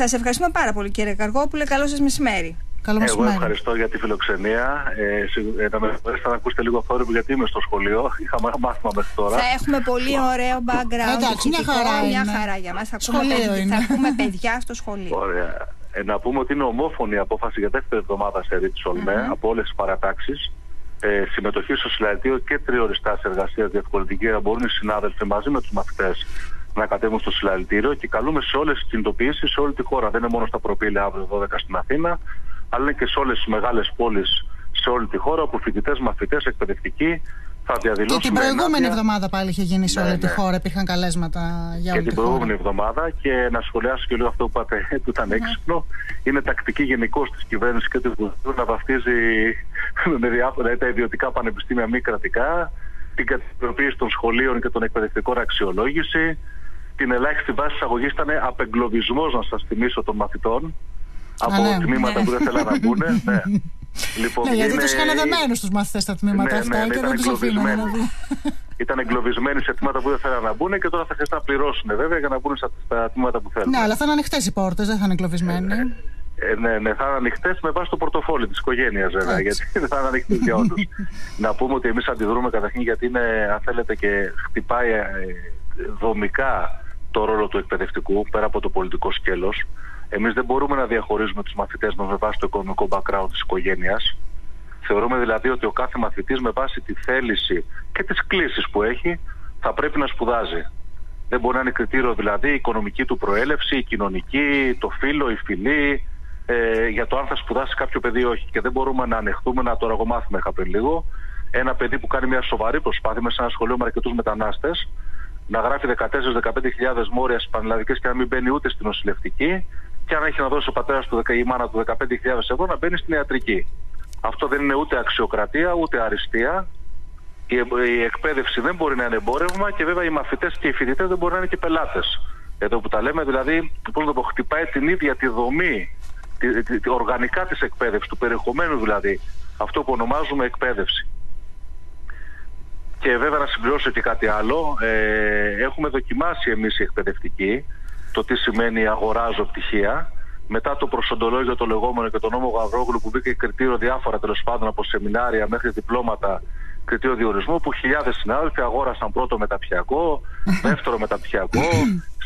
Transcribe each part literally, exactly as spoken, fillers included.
Σας ευχαριστούμε πάρα πολύ, κύριε Καργόπουλε. Καλό σας μεσημέρι. Καλό Εγώ μεσημέρι. Ευχαριστώ για τη φιλοξενία. Ε, να με βοηθήσετε να ακούσετε λίγο θόρυβο, γιατί είμαι στο σχολείο. Είχαμε ένα μάθημα μέχρι τώρα. Θα έχουμε πολύ ωραίο background. Εντάξει, μια χαρά, μια χαρά για μας. Θα ακούμε παιδιά στο σχολείο. Ωραία. Ε, να πούμε ότι είναι ομόφωνη η απόφαση για δεύτερη εβδομάδα σε ρήτη ΟΛΜΕ από όλες τις παρατάξεις. Ε, συμμετοχή στο συλλαλητήριο και τρίωρη τάση εργασίας διευκολυντική, να μπορούν οι συνάδελφοι μαζί με τους μαθητές να κατέβουν στο συλλαλητήριο, και καλούμε σε όλες τις κινητοποιήσεις σε όλη τη χώρα. Δεν είναι μόνο στα Προπήλαια αύριο δώδεκα στην Αθήνα, αλλά είναι και σε όλες τις μεγάλες πόλεις σε όλη τη χώρα, όπου φοιτητές, μαθητές, εκπαιδευτικοί θα διαδηλώσουν. Και την προηγούμενη ενάντια... εβδομάδα πάλι είχε γίνει σε όλη ναι, τη χώρα, ναι. Υπήρχαν καλέσματα για όλη και τη χώρα. Και την προηγούμενη εβδομάδα, και να σχολιάσω και λίγο αυτό που είπατε, που ήταν έξυπνο, είναι τακτική γενικώς της κυβέρνησης και του Υπουργείου να βαφτίζει με διάφορα τα ιδιωτικά πανεπιστήμια μη κρατικά, την κατηγοροποίηση των σχολείων και των εκπαιδευτικών αξιολόγηση. Την ελάχιστη βάση εισαγωγής ήταν απεγκλωβισμός, να σας θυμίσω, των μαθητών από ναι, τμήματα ναι. που δεν θέλαν να μπουν. Ναι. Λοιπόν, ναι, γιατί είναι... τους είχαν δεμένους τους μαθητές στα τμήματα ναι, αυτά ναι, ναι, και δεν τους αφήνανε. Ήταν εγκλωβισμένοι σε τμήματα που δεν θέλαν να μπουν, και τώρα θα χρειαστεί να πληρώσουν βέβαια για να μπουν στα τμήματα που θέλουν. Ναι, αλλά θα είναι ανοιχτές οι πόρτες, δεν θα είναι εγκλωβισμένοι. Ε, ναι. Ε, ναι, ναι, θα είναι ανοιχτές με βάση το πορτοφόλι της οικογένειας, βέβαια. Έτσι. Γιατί δεν θα είναι ανοιχτές για όλους. Να πούμε ότι εμείς αντιδρούμε καταρχήν, γιατί είναι, αν θέλετε, και χτυπάει δομικά το ρόλο του εκπαιδευτικού πέρα από το πολιτικό σκέλος. Εμείς δεν μπορούμε να διαχωρίζουμε τους μαθητές μας με βάση το οικονομικό background της οικογένειας. Θεωρούμε δηλαδή ότι ο κάθε μαθητής με βάση τη θέληση και τις κλίσεις που έχει θα πρέπει να σπουδάζει. Δεν μπορεί να είναι κριτήριο δηλαδή η οικονομική του προέλευση, η κοινωνική, το φύλο, η φυλή, ε, για το αν θα σπουδάσει κάποιο παιδί ή όχι. Και δεν μπορούμε να ανεχτούμε, να το αργομάθουμε είχα πριν λίγο, ένα παιδί που κάνει μια σοβαρή προσπάθεια μέσα σε ένα σχολείο με αρκετούς μετανάστες, να γράφει δεκατέσσερις με δεκαπέντε χιλιάδες μόρια στις πανελλαδικές και να μην μπαίνει ούτε στη νοσηλευτική, και αν έχει να δώσει ο πατέρας του ή η μάνα του δεκαπέντε χιλιάδες ευρώ να μπαίνει στην ιατρική. Αυτό δεν είναι ούτε αξιοκρατία ούτε αριστεία. Η, η εκπαίδευση δεν μπορεί να είναι εμπόρευμα, και βέβαια οι μαθητές και οι φοιτητές δεν μπορεί να είναι και πελάτες. Εδώ που τα λέμε, δηλαδή, πώς να το πω, χτυπάει την ίδια τη δομή, τη, τη, τη, οργανικά της εκπαίδευσης, του περιεχομένου δηλαδή, αυτό που ονομάζουμε εκπαίδευση. Και βέβαια να συμπληρώσω και κάτι άλλο, ε, έχουμε δοκιμάσει εμείς οι εκπαιδευτικοί το τι σημαίνει αγοράζω πτυχία. Μετά το προσοντολόγιο το λεγόμενο και τον νόμο Γαυρόγλου, που μπήκε κριτήριο διάφορα τέλος πάντων, από σεμινάρια μέχρι διπλώματα, κριτήριο διορισμού, που χιλιάδες συνάδελφοι αγόρασαν πρώτο μεταπτυχιακό, δεύτερο μεταπτυχιακό,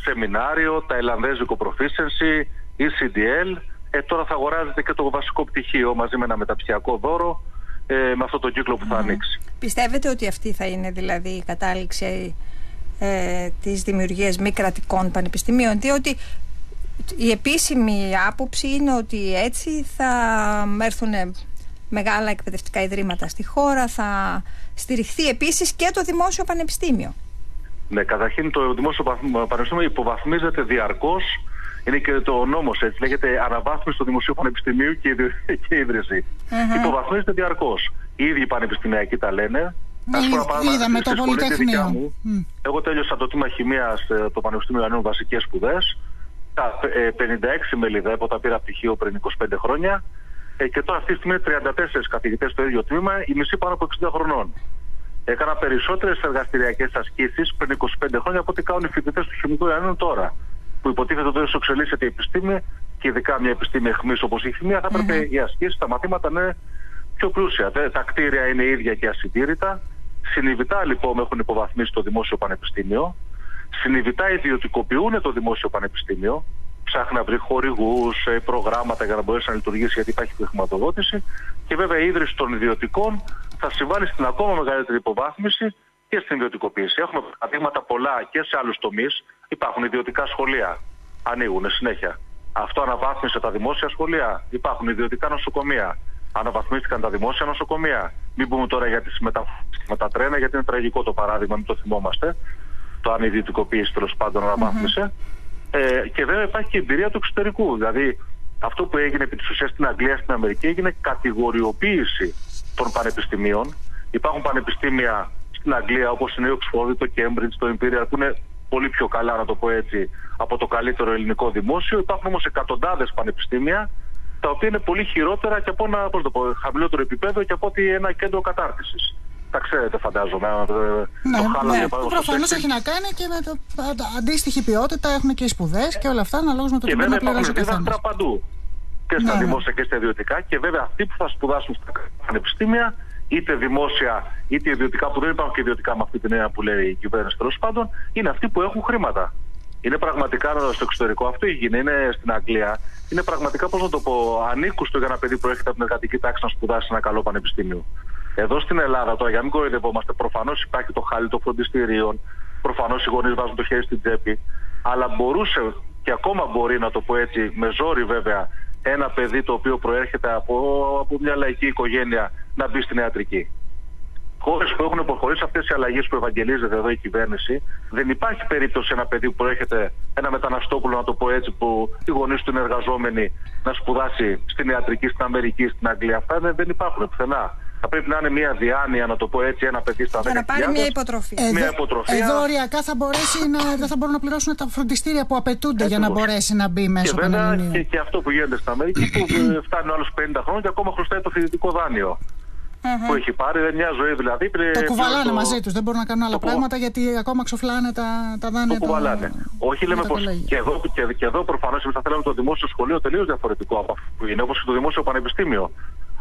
σεμινάριο, ταϊλανδέζικο proficiency, ι σι ντι ελ. Ε, τώρα θα αγοράζετε και το βασικό πτυχίο μαζί με ένα μεταπτυχιακό δώρο, ε, με αυτό τον κύκλο που θα ανοίξει. Πιστεύετε ότι αυτή θα είναι δηλαδή η κατάληξη ε, της δημιουργίας μη κρατικών πανεπιστημίων, διότι η επίσημη άποψη είναι ότι έτσι θα έρθουν μεγάλα εκπαιδευτικά ιδρύματα στη χώρα, θα στηριχθεί επίσης και το δημόσιο πανεπιστήμιο. Ναι, καταρχήν το δημόσιο πανεπιστήμιο υποβαθμίζεται διαρκώς. Είναι και το νόμος έτσι, λέγεται αναβάθμιση του δημοσίου πανεπιστημίου και, και ίδρυση. Mm-hmm. Υποβαθμίζεται διαρκώς. Οι ίδιοι πανεπιστημιακοί τα λένε. Mm-hmm. Είδαμε το πολυτεχνείο. Μου. Mm. Εγώ τέλειωσα το τμήμα χημίας το Πανεπιστήμιο Ιωαννίνων βασικές σπουδές. Τα πενήντα έξι μελίδα, όταν πήρα πτυχίο πριν είκοσι πέντε χρόνια. Και τώρα αυτή τη στιγμή είναι τριάντα τέσσερις καθηγητές στο ίδιο τμήμα, η μισή πάνω από εξήντα χρονών. Έκανα περισσότερες εργαστηριακές ασκήσεις πριν είκοσι πέντε χρόνια από ό,τι κάνουν οι φοιτητές του Χημικού Ιωαννίνων τώρα. Που υποτίθεται ότι όσο εξελίσσεται η επιστήμη, και ειδικά μια επιστήμη αιχμής όπως η χημεία, θα έπρεπε mm-hmm. οι ασκήσεις, τα μαθήματα να είναι πιο πλούσια. Τα κτίρια είναι ίδια και ασυντήρητα. Συνειδητά λοιπόν έχουν υποβαθμίσει το δημόσιο πανεπιστήμιο. Συνειδητά ιδιωτικοποιούν το δημόσιο πανεπιστήμιο. Ψάχνει να βρει χορηγούς, προγράμματα για να μπορέσει να λειτουργήσει, γιατί υπάρχει χρηματοδότηση. Και βέβαια η ίδρυση των ιδιωτικών θα συμβάλλει στην ακόμα μεγαλύτερη υποβάθμιση και στην ιδιωτικοποίηση. Έχουμε παραδείγματα πολλά και σε άλλους τομείς. Υπάρχουν ιδιωτικά σχολεία, ανοίγουν συνέχεια. Αυτό αναβάθμισε τα δημόσια σχολεία. Υπάρχουν ιδιωτικά νοσοκομεία. Αναβαθμίστηκαν τα δημόσια νοσοκομεία. Μην πούμε τώρα για τις μετα... μετατρένα, γιατί είναι τραγικό το παράδειγμα, μην το θυμόμαστε. Το αν η ιδιωτικοποίηση τέλος πάντων αναβάθμισε. Mm-hmm. Ε, και βέβαια υπάρχει και η εμπειρία του εξωτερικού. Δηλαδή, αυτό που έγινε επί της ουσίας στην Αγγλία, στην Αμερική, έγινε κατηγοριοποίηση των πανεπιστημίων. Υπάρχουν πανεπιστήμια στην Αγγλία, όπως είναι η Οξφόδη, το Κέμπριτζ, το Ιμπίρια, που είναι πολύ πιο καλά, να το πω έτσι, από το καλύτερο ελληνικό δημόσιο. Υπάρχουν όμως εκατοντάδες πανεπιστήμια, τα οποία είναι πολύ χειρότερα και από ένα, πώς το πω, χαμηλότερο επίπεδο και από ότι ένα κέντρο κατάρτισης. τα ξέρετε, φαντάζομαι. Ναι, το χάλα, ναι, προφανώς έχει να κάνει και με το αντίστοιχη ποιότητα. Έχουμε και σπουδές και όλα αυτά, αναλόγως με το τι πρέπει να πληρώσει ο καθένας. Και παντού. Και στα, ναι, δημόσια και στα ιδιωτικά. Και βέβαια αυτοί που θα σπουδάσουν στα πανεπιστήμια, είτε δημόσια είτε ιδιωτικά, που δεν υπάρχουν και ιδιωτικά με αυτή την έννοια που λέει η κυβέρνηση, τέλος πάντων, είναι αυτοί που έχουν χρήματα. Είναι πραγματικά στο εξωτερικό, αυτό έγινε, είναι στην Αγγλία. Είναι πραγματικά, πώς να το πω, ανήκουστο για ένα παιδί που έρχεται από την εργατική τάξη να σπουδάσει σε ένα καλό πανεπιστήμιο. Εδώ στην Ελλάδα, τώρα, για να μην κοροϊδευόμαστε, προφανώς υπάρχει το χάλι των φροντιστηρίων, προφανώς οι γονείς βάζουν το χέρι στην τσέπη, αλλά μπορούσε και ακόμα μπορεί, να το πω έτσι, με ζόρι βέβαια, ένα παιδί το οποίο προέρχεται από, από μια λαϊκή οικογένεια να μπει στην ιατρική. Χώρες που έχουν προχωρήσει αυτές οι αλλαγές που ευαγγελίζεται εδώ η κυβέρνηση, δεν υπάρχει περίπτωση ένα παιδί που προέρχεται, ένα μεταναστόπουλο, να το πω έτσι, που οι γονείς του είναι εργαζόμενοι, να σπουδάσει στην ιατρική, στην Αμερική, στην Αγγλία. Αυτά δεν υπάρχουν πουθενά. Θα πρέπει να είναι μια διάνοια, να το πω έτσι, ένα παιδί στα δέκα χιλιάδες. Για να πάρει μια υποτροφία. Ε, μια υποτροφία. Εδώ οριακά θα μπορέσει να, δεν θα μπορούν να πληρώσουν τα φροντιστήρια που απαιτούνται, έτσι, για να μπορέσει να μπει μέσα στο πανεπιστήμιο. Και, και αυτό που γίνεται στην Αμερική, που φτάνει ο άλλος πενήντα χρόνια και ακόμα χρωστάει το φοιτητικό δάνειο. Mm-hmm. Που έχει πάρει, δεν μια ζωή δηλαδή. Το κουβαλάνε το... μαζί τους, δεν μπορούν να κάνουν άλλα το πράγματα που... γιατί ακόμα ξοφλάνε τα, τα δάνεια. Το κουβαλάνε. Το... Όχι, λέμε πως και εδώ, και, και εδώ προφανώς εμείς θα θέλαμε το δημόσιο σχολείο τελείως διαφορετικό από αυτό που είναι, όπως και το δημόσιο πανεπιστήμιο.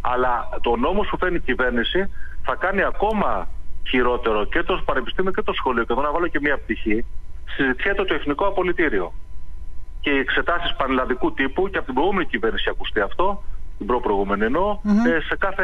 Αλλά το νόμος που φέρνει η κυβέρνηση θα κάνει ακόμα χειρότερο και το πανεπιστήμιο και το σχολείο. Και εδώ να βάλω και μια πτυχή. Συζητιέται το εθνικό απολυτήριο και οι εξετάσεις πανελλαδικού τύπου, και από την προηγούμενη κυβέρνηση ακουστεί αυτό. Την προπροηγούμενη εννοώ, mm-hmm. ε, σε, κάθε,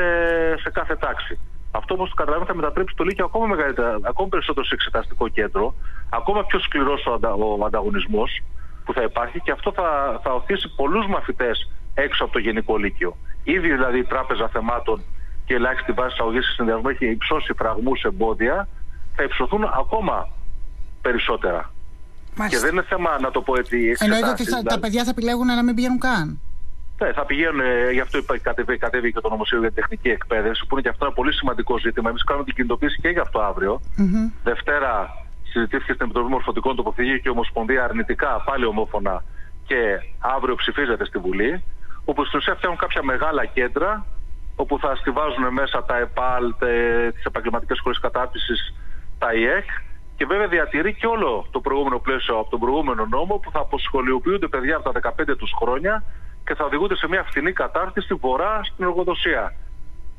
σε κάθε τάξη. Αυτό, όπως το καταλαβαίνω, θα μετατρέψει το Λύκειο ακόμα μεγαλύτερα, ακόμα περισσότερο σε εξεταστικό κέντρο, ακόμα πιο σκληρός ο, αντα, ο ανταγωνισμός που θα υπάρχει, και αυτό θα, θα οθήσει πολλούς μαθητές έξω από το Γενικό Λύκειο. Ήδη δηλαδή η Τράπεζα Θεμάτων και η ελάχιστη βάση αγωγής και συνδυασμού έχει υψώσει φραγμούς, εμπόδια, θα υψωθούν ακόμα περισσότερα. Μάλιστα. Και δεν είναι θέμα, να το πω έτσι, εξετάσεις. Εννοείται ότι θα, δηλαδή, τα παιδιά θα επιλέγουν να μην πηγαίνουν καν. Ναι, θα πηγαίνουν, γι' αυτό κατέβηκε και το νομοσχέδιο για την τεχνική εκπαίδευση, που είναι και αυτό ένα πολύ σημαντικό ζήτημα. Εμείς κάνουμε την κινητοποίηση και γι' αυτό αύριο. Mm-hmm. Δευτέρα συζητήθηκε στην Επιτροπή Μορφωτικών, το Πρωθυπουργείο και η Ομοσπονδία αρνητικά, πάλι ομόφωνα, και αύριο ψηφίζεται στη Βουλή. Όπου στην ουσία φτιάχνουν κάποια μεγάλα κέντρα, όπου θα στηβάζουν μέσα τα ΕΠΑΛ, τις επαγγελματικές σχολές κατάρτισης, τα ΙΕΚ. Και βέβαια διατηρεί και όλο το προηγούμενο πλαίσιο από τον προηγούμενο νόμο, που θα αποσχολιοποιούνται παιδιά από τα δεκαπέντε τους χρόνια. Και θα οδηγούνται σε μια φθηνή κατάρτιση βορρά στην εργοδοσία.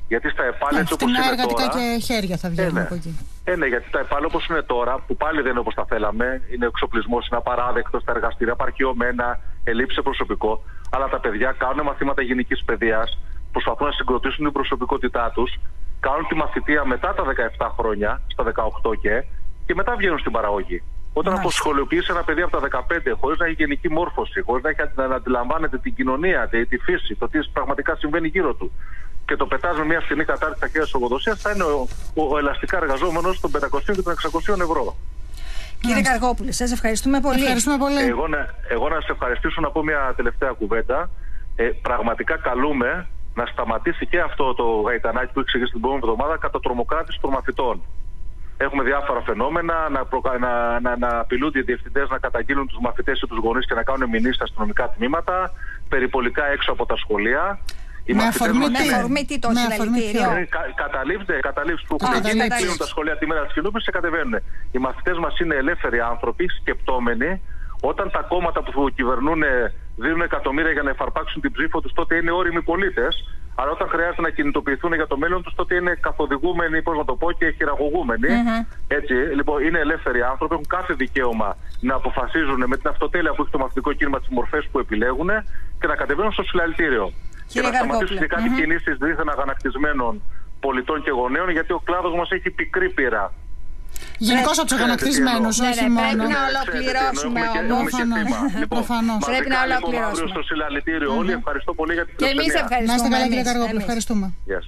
Γιατί στα ΕΠΑΛ, έτσι όπως είναι τώρα. Εργατικά και χέρια θα βγαίνουν από εκεί. Ε, ναι, γιατί τα ΕΠΑΛ όπως είναι τώρα, που πάλι δεν είναι όπως τα θέλαμε, είναι εξοπλισμός, είναι απαράδεκτος, τα εργαστήρια παρκιωμένα, ελλείψη προσωπικό. Αλλά τα παιδιά κάνουν μαθήματα γενικής παιδείας, προσπαθούν να συγκροτήσουν την προσωπικότητά τους, κάνουν τη μαθητεία μετά τα δεκαεπτά χρόνια, στα δεκαοκτώ και, και μετά βγαίνουν στην παραγωγή. Όταν αποσχολιοποιείς ένα παιδί από τα δεκαπέντε, χωρίς να έχει γενική μόρφωση, χωρίς να, έχει, να αντιλαμβάνεται την κοινωνία, τη φύση, το τι πραγματικά συμβαίνει γύρω του, και το πετάς με μια φθηνή κατάρτιση στα χέρια της εργοδοσίας, θα είναι ο, ο, ο ελαστικά εργαζόμενος των πεντακόσια και των εξακοσίων ευρώ. Κύριε Καργόπουλε, σας ευχαριστούμε πολύ. Ευχαριστούμε πολύ. Εγώ, να, εγώ να σας ευχαριστήσω, να πω μια τελευταία κουβέντα. Ε, πραγματικά καλούμε να σταματήσει και αυτό το γαϊτανάκι που εξηγεί την προηγούμενη εβδομάδα κατά τρομοκράτηση των μαθητών. Έχουμε διάφορα φαινόμενα, να, προκα... να, να, να απειλούνται οι διευθυντές να καταγγείλουν τους μαθητές ή τους γονείς και να κάνουν μηνύσεις στα αστυνομικά τμήματα, περιπολικά έξω από τα σχολεία. Οι με αφορμή τι το συλλαλητήριο. Καταλήψτε, καταλήψτε που κλείνουν τα σχολεία τη μέρα της Κιλούπης και κατεβαίνουν. Οι μαθητές μας είναι ελεύθεροι άνθρωποι, σκεπτόμενοι. Όταν τα κόμματα που κυβερνούν δίνουν εκατομμύρια για να εφαρπάξουν την ψήφο τους, τότε είναι όριμοι πολίτες. Αλλά όταν χρειάζεται να κινητοποιηθούν για το μέλλον τους, τότε είναι καθοδηγούμενοι, πώς να το πω, και χειραγωγούμενοι. Mm-hmm. Έτσι, λοιπόν, είναι ελεύθεροι άνθρωποι, έχουν κάθε δικαίωμα να αποφασίζουν με την αυτοτέλεια που έχει το μαθητικό κίνημα τις μορφές που επιλέγουν και να κατεβαίνουν στο συλλαλητήριο. Και να σταματήσουν και κάτι mm-hmm. κινήσεις δίθεν αγανακτισμένων πολιτών και γονέων, γιατί ο κλάδος μας έχει πικρή πείρα. Γενικώς από τους αγανακτισμένους, όχι μόνο. Πρέπει να ολοκληρώσουμε όμως. Πρέπει να ολοκληρώσουμε. Όλοι ευχαριστώ πολύ για την προσοχή. Και εμείς ευχαριστούμε. Να είστε καλά, κύριε Καργόπουλο. Ευχαριστούμε.